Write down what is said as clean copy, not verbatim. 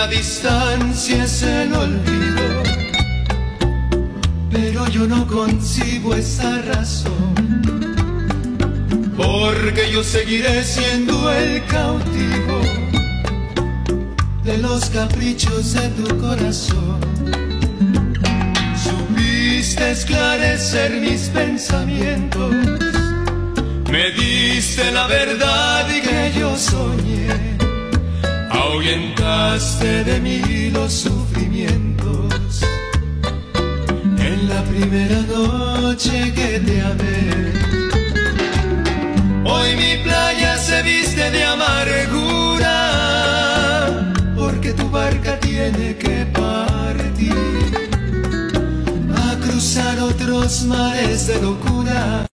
la distancia es el olvido, pero yo no concibo esa razón, porque yo seguiré siendo el cautivo de los caprichos de tu corazón. Supiste esclarecer mis pensamientos, me diste la verdad y que yo soñé, ahuyentaste de mí los sufrimientos. En la primera noche que te amé, hoy mi playa se viste de amargura, porque tu barca tiene que partir a cruzar otros mares de locura.